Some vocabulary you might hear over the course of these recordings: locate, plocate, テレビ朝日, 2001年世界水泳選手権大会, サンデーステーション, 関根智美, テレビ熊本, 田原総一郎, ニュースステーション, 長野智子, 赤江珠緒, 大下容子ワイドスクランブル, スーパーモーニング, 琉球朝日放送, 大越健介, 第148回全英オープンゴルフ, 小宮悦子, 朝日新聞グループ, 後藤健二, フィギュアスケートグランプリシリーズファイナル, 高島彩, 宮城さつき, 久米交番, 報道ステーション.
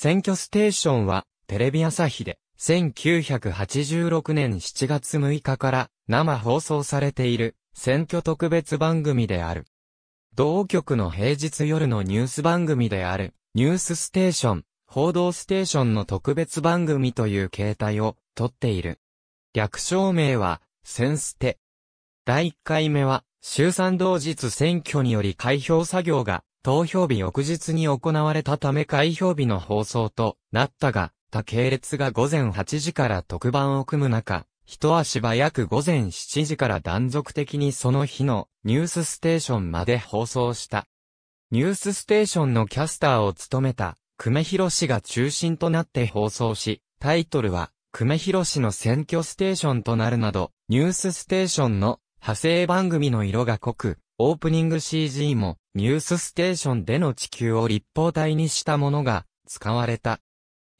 選挙ステーションはテレビ朝日で1986年7月6日から生放送されている選挙特別番組である。同局の平日夜のニュース番組であるニュースステーション、報道ステーションの特別番組という形態をとっている。略称名は選ステ。第1回目は衆参同日選挙により開票作業が投票日翌日に行われたため開票日の放送となったが、他系列が午前8時から特番を組む中、一足早く午前7時から断続的にその日のニュースステーションまで放送した。ニュースステーションのキャスターを務めた久米宏が中心となって放送し、タイトルは久米宏の選挙ステーションとなるなど、ニュースステーションの派生番組の色が濃く、オープニング CG もニュースステーションでの地球を立方体にしたものが使われた。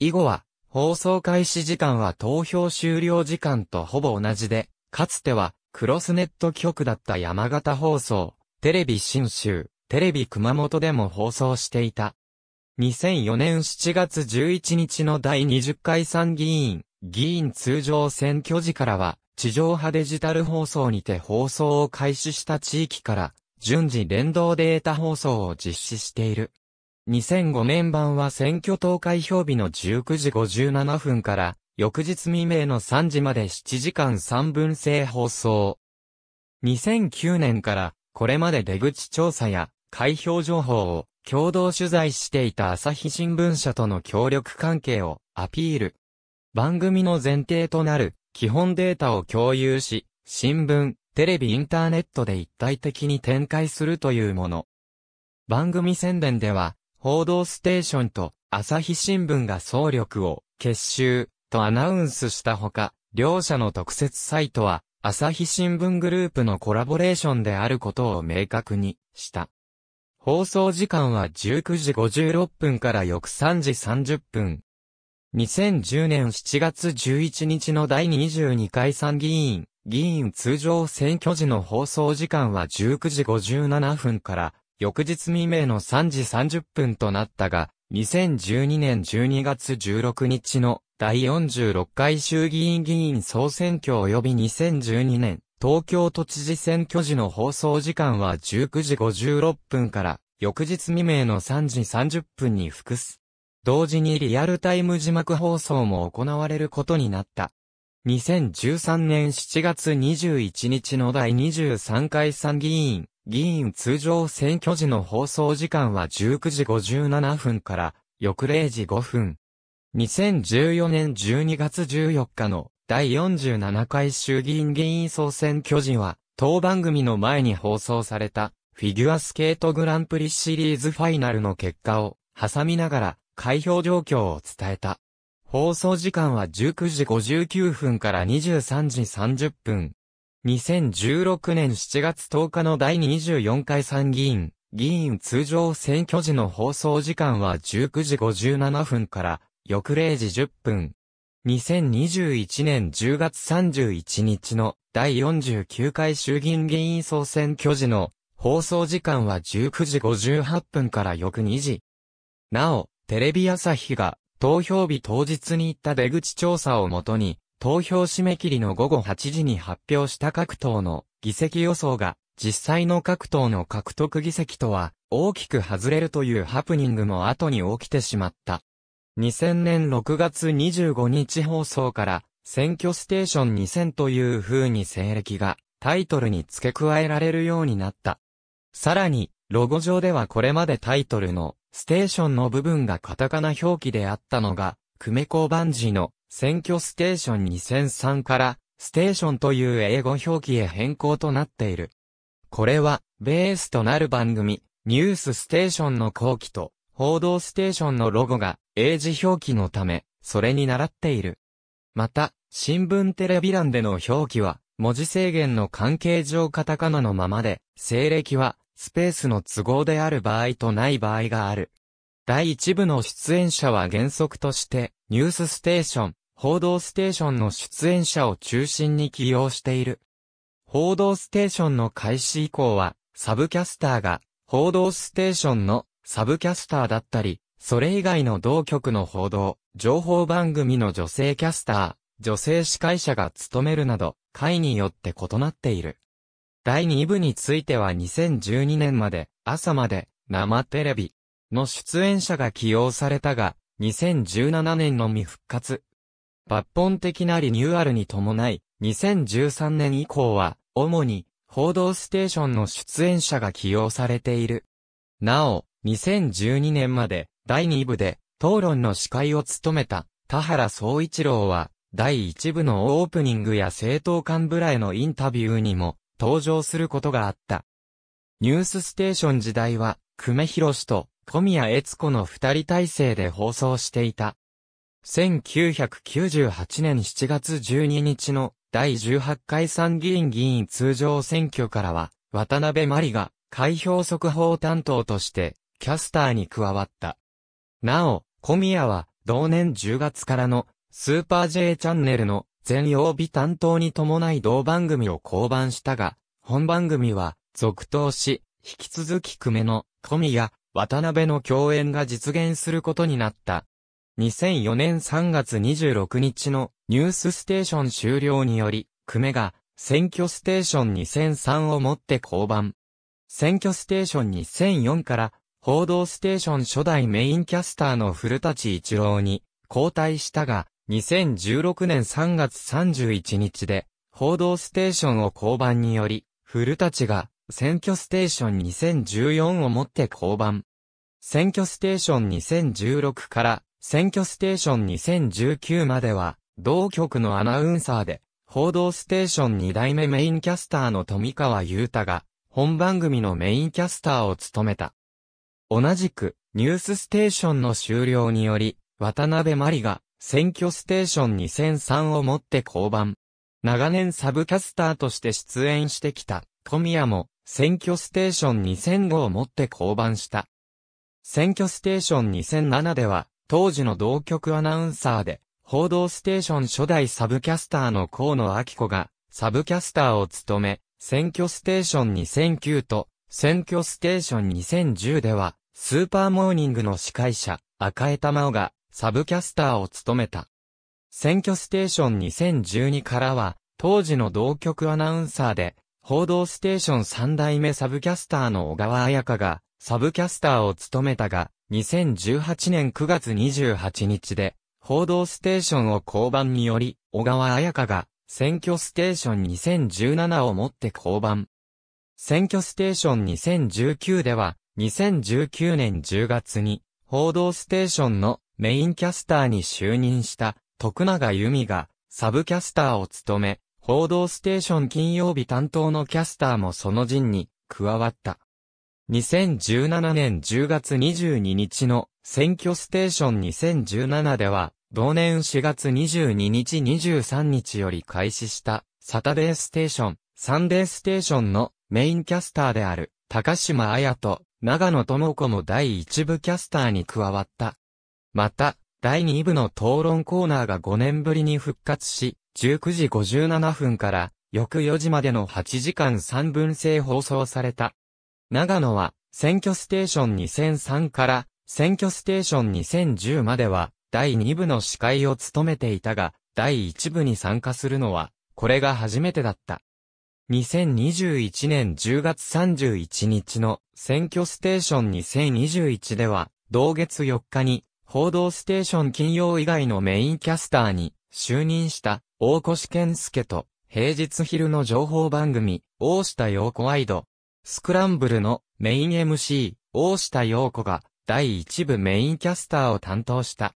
以後は放送開始時間は投票終了時間とほぼ同じで、かつてはクロスネット局だった山形放送、テレビ信州、テレビ熊本でも放送していた。2004年7月11日の第20回参議院議員通常選挙時からは、地上波デジタル放送にて放送を開始した地域から、順次連動データ放送を実施している。2005年版は選挙投開票日の19時57分から、翌日未明の3時まで7時間3分制放送。2009年から、これまで出口調査や開票情報を共同取材していた朝日新聞社との協力関係をアピール。番組の前提となる基本データを共有し、新聞、テレビ、インターネットで一体的に展開するというもの。番組宣伝では、報道ステーションと朝日新聞が総力を結集とアナウンスしたほか、両社の特設サイトは朝日新聞グループのコラボレーションであることを明確にした。放送時間は19時56分から翌3時30分。2010年7月11日の第22回参議院議員通常選挙時の放送時間は19時57分から翌日未明の3時30分となったが、2012年12月16日の第46回衆議院議員総選挙及び2012年東京都知事選挙時の放送時間は19時56分から翌日未明の3時30分に復す。同時にリアルタイム字幕放送も行われることになった。2013年7月21日の第23回参議院議員通常選挙時の放送時間は19時57分から翌0時5分。2014年12月14日の第47回衆議院議員総選挙時は当番組の前に放送されたフィギュアスケートグランプリシリーズファイナルの結果を挟みながら開票状況を伝えた。放送時間は19時59分から23時30分。2016年7月10日の第24回参議院議員通常選挙時の放送時間は19時57分から翌0時10分。2021年10月31日の第49回衆議院議員総選挙時の放送時間は19時58分から翌2時。なお、テレビ朝日が投票日当日に行った出口調査をもとに、投票締め切りの午後8時に発表した各党の議席予想が、実際の各党の獲得議席とは大きく外れるというハプニングも後に起きてしまった。2000年6月25日放送から、選挙ステーション2000という風に西暦がタイトルに付け加えられるようになった。さらに、ロゴ上ではこれまでタイトルのステーションの部分がカタカナ表記であったのが、久米交番時の選挙ステーション2003からステーションという英語表記へ変更となっている。これはベースとなる番組ニュースステーションの後期と報道ステーションのロゴが英字表記のため、それに倣っている。また、新聞テレビ欄での表記は文字制限の関係上カタカナのままで、西暦はスペースの都合である場合とない場合がある。第1部の出演者は原則として、ニュースステーション、報道ステーションの出演者を中心に起用している。報道ステーションの開始以降は、サブキャスターが、報道ステーションのサブキャスターだったり、それ以外の同局の報道、情報番組の女性キャスター、女性司会者が務めるなど、会によって異なっている。第2部については2012年まで、朝まで、生テレビの出演者が起用されたが、2017年のみ復活。抜本的なリニューアルに伴い、2013年以降は、主に、報道ステーションの出演者が起用されている。なお、2012年まで、第2部で、討論の司会を務めた、田原総一郎は、第1部のオープニングや政党幹部らへのインタビューにも、登場することがあった。ニュースステーション時代は、久米宏と小宮悦子の二人体制で放送していた。1998年7月12日の第18回参議院議員通常選挙からは、渡辺真理が開票速報担当として、キャスターに加わった。なお、小宮は、同年10月からの、スーパー J チャンネルの全曜日担当に伴い同番組を降板したが、本番組は続投し、引き続き久米の小宮、渡辺の共演が実現することになった。2004年3月26日のニュースステーション終了により、久米が選挙ステーション2003をもって降板。選挙ステーション2004から報道ステーション初代メインキャスターの古舘一郎に交代したが、2016年3月31日で、報道ステーションを降板により、古舘が、選挙ステーション2014をもって降板。選挙ステーション2016から、選挙ステーション2019までは、同局のアナウンサーで、報道ステーション2代目メインキャスターの富川悠太が、本番組のメインキャスターを務めた。同じく、ニュースステーションの終了により、渡辺真理が、選挙ステーション2003をもって降板。長年サブキャスターとして出演してきた小宮も選挙ステーション2005をもって降板した。選挙ステーション2007では当時の同局アナウンサーで報道ステーション初代サブキャスターの河野明子がサブキャスターを務め、選挙ステーション2009と選挙ステーション2010ではスーパーモーニングの司会者赤江珠緒がサブキャスターを務めた。選挙ステーション2012からは、当時の同局アナウンサーで、報道ステーション3代目サブキャスターの小川彩佳が、サブキャスターを務めたが、2018年9月28日で、報道ステーションを降板により、小川彩佳が、選挙ステーション2017をもって降板。選挙ステーション2019では、2019年10月に、報道ステーションの、メインキャスターに就任した徳永由美がサブキャスターを務め、報道ステーション金曜日担当のキャスターもその陣に加わった。2017年10月22日の選挙ステーション2017では、同年4月22日23日より開始したサタデーステーション、サンデーステーションのメインキャスターである高島彩と長野智子も第1部キャスターに加わった。また、第2部の討論コーナーが5年ぶりに復活し、19時57分から翌4時までの8時間3分制放送された。長野は、選挙ステーション2003から選挙ステーション2010までは、第2部の司会を務めていたが、第1部に参加するのは、これが初めてだった。2021年10月31日の選挙ステーション2021では、同月4日に、報道ステーション金曜以外のメインキャスターに就任した大越健介と平日昼の情報番組大下容子ワイドスクランブルのメイン MC 大下容子が第1部メインキャスターを担当した。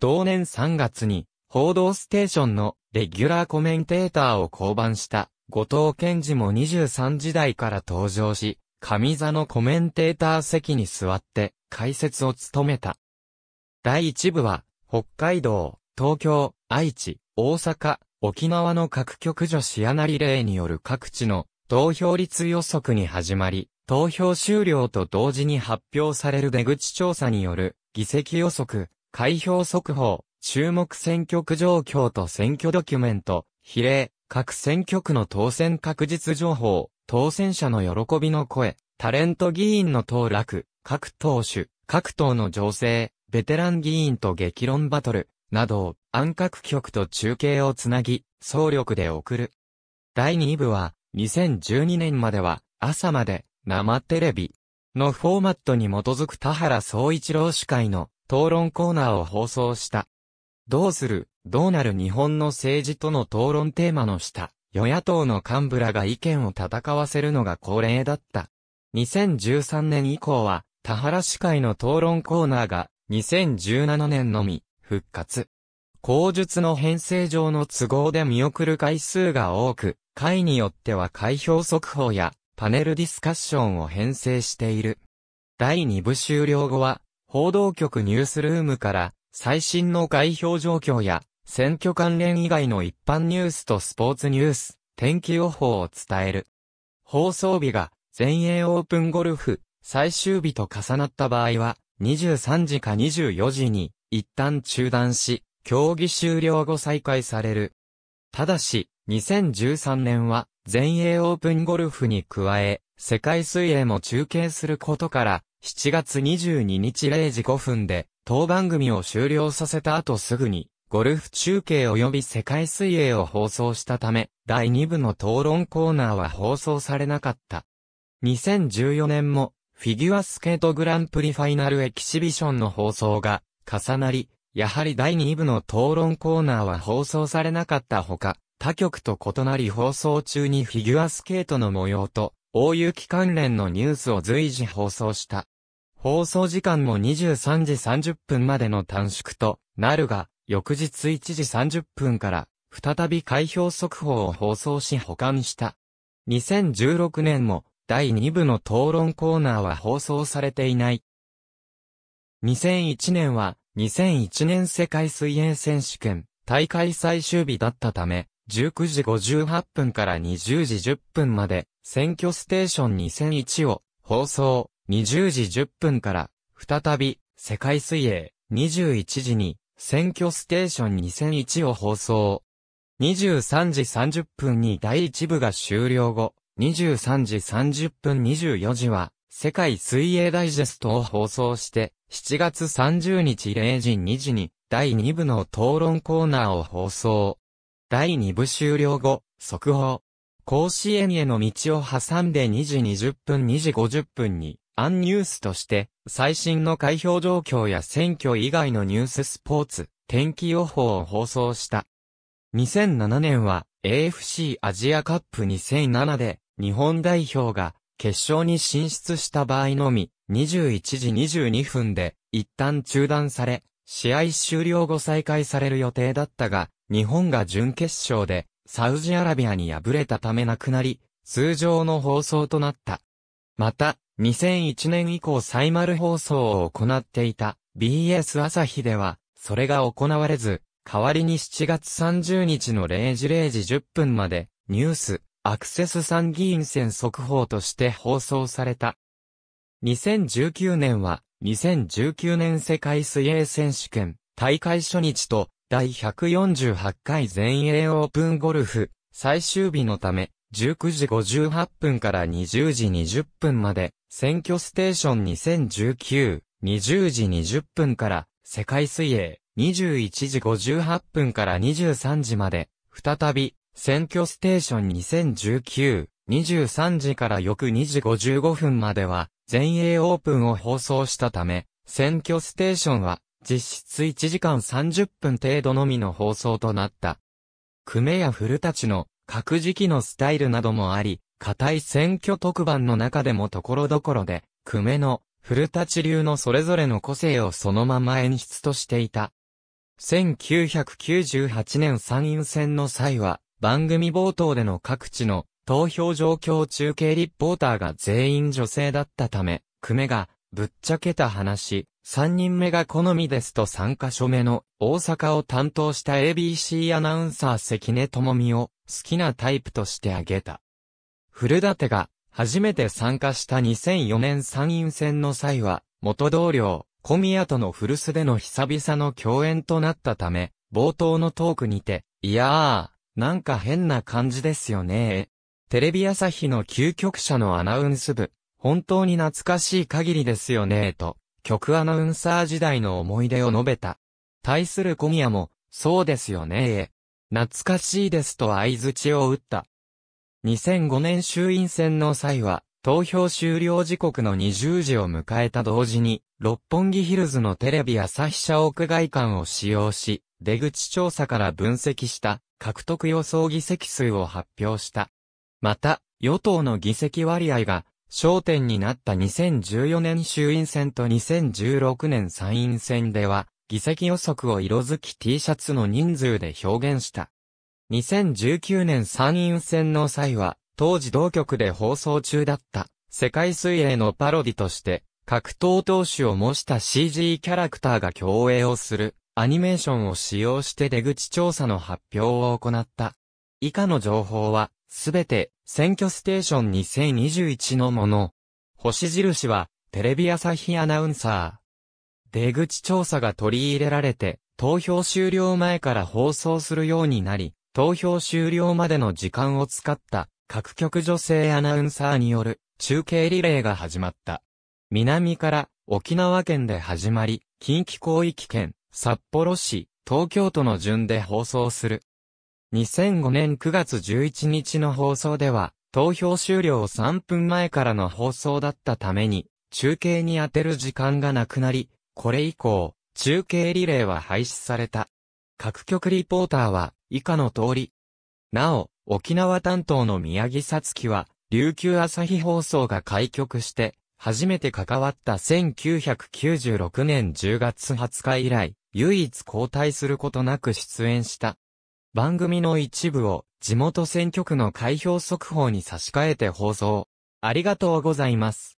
同年3月に報道ステーションのレギュラーコメンテーターを降板した後藤健二も23時台から登場し、上座のコメンテーター席に座って解説を務めた。第1部は、北海道、東京、愛知、大阪、沖縄の各局女子アナリレーによる各地の投票率予測に始まり、投票終了と同時に発表される出口調査による議席予測、開票速報、注目選挙区状況と選挙ドキュメント、比例、各選挙区の当選確実情報、当選者の喜びの声、タレント議員の当落、各党種、各党の情勢、ベテラン議員と激論バトル、などを安各局と中継をつなぎ、総力で送る。第2部は、2012年までは、朝まで、生テレビのフォーマットに基づく田原総一郎司会の討論コーナーを放送した。どうする、どうなる日本の政治との討論テーマの下、与野党の幹部らが意見を戦わせるのが恒例だった。2013年以降は、田原司会の討論コーナーが、2017年のみ、復活。口述の編成上の都合で見送る回数が多く、回によっては開票速報やパネルディスカッションを編成している。第2部終了後は、報道局ニュースルームから最新の開票状況や選挙関連以外の一般ニュースとスポーツニュース、天気予報を伝える。放送日が全英オープンゴルフ最終日と重なった場合は、23時か24時に一旦中断し、競技終了後再開される。ただし、2013年は全英オープンゴルフに加え、世界水泳も中継することから、7月22日0時5分で、当番組を終了させた後すぐに、ゴルフ中継及び世界水泳を放送したため、第2部の討論コーナーは放送されなかった。2014年も、フィギュアスケートグランプリファイナルエキシビションの放送が重なり、やはり第2部の討論コーナーは放送されなかったほか、他局と異なり放送中にフィギュアスケートの模様と大雪関連のニュースを随時放送した。放送時間も23時30分までの短縮となるが、翌日1時30分から再び開票速報を放送し補完した。2016年も第2部の討論コーナーは放送されていない。2001年は2001年世界水泳選手権大会最終日だったため、19時58分から20時10分まで選挙ステーション2001を放送、20時10分から再び世界水泳21時に選挙ステーション2001を放送、23時30分に第1部が終了後、23時30分24時は世界水泳ダイジェストを放送して、7月30日0時2時に第2部の討論コーナーを放送。第2部終了後、速報。甲子園への道を挟んで2時20分2時50分に、アンニュースとして、最新の開票状況や選挙以外のニューススポーツ、天気予報を放送した。2007年は AFC アジアカップ2007で、日本代表が、決勝に進出した場合のみ、21時22分で、一旦中断され、試合終了後再開される予定だったが、日本が準決勝で、サウジアラビアに敗れたためなくなり、通常の放送となった。また、2001年以降サイマル放送を行っていた、BS 朝日では、それが行われず、代わりに7月30日の0時10分まで、ニュース、アクセス参議院選速報として放送された。2019年は、2019年世界水泳選手権大会初日と第148回全英オープンゴルフ最終日のため、19時58分から20時20分まで、選挙ステーション2019、20時20分から世界水泳、21時58分から23時まで、再び、選挙ステーション2019、23時から翌2時55分までは、全英オープンを放送したため、選挙ステーションは、実質1時間30分程度のみの放送となった。久米や古舘の、各時期のスタイルなどもあり、固い選挙特番の中でも所々で、久米の、古舘流のそれぞれの個性をそのまま演出としていた。1998年参院選の際は、番組冒頭での各地の投票状況中継リポーターが全員女性だったため、久米がぶっちゃけた話、3人目が好みですと3カ所目の大阪を担当した ABC アナウンサー関根智美を好きなタイプとして挙げた。古舘が初めて参加した2004年参院選の際は、元同僚、小宮との古巣での久々の共演となったため、冒頭のトークにて、いやー、なんか変な感じですよね。テレビ朝日の究極社のアナウンス部、本当に懐かしい限りですよねと、局アナウンサー時代の思い出を述べた。対する小宮も、そうですよねー。懐かしいですと相槌を打った。2005年衆院選の際は、投票終了時刻の20時を迎えた同時に、六本木ヒルズのテレビ朝日社屋外観を使用し、出口調査から分析した、獲得予想議席数を発表した。また、与党の議席割合が、焦点になった2014年衆院選と2016年参院選では、議席予測を色づき T シャツの人数で表現した。2019年参院選の際は、当時同局で放送中だった、世界水泳のパロディとして、格闘投手を模した CG キャラクターが競泳をする、アニメーションを使用して出口調査の発表を行った。以下の情報は、すべて、選挙ステーション2021のもの。星印は、テレビ朝日アナウンサー。出口調査が取り入れられて、投票終了前から放送するようになり、投票終了までの時間を使った。各局女性アナウンサーによる中継リレーが始まった。南から沖縄県で始まり、近畿広域圏、札幌市、東京都の順で放送する。2005年9月11日の放送では、投票終了3分前からの放送だったために、中継に当てる時間がなくなり、これ以降、中継リレーは廃止された。各局リポーターは以下の通り。なお、沖縄担当の宮城さつきは、琉球朝日放送が開局して、初めて関わった1996年10月20日以来、唯一交代することなく出演した。番組の一部を、地元選挙区の開票速報に差し替えて放送。ありがとうございます。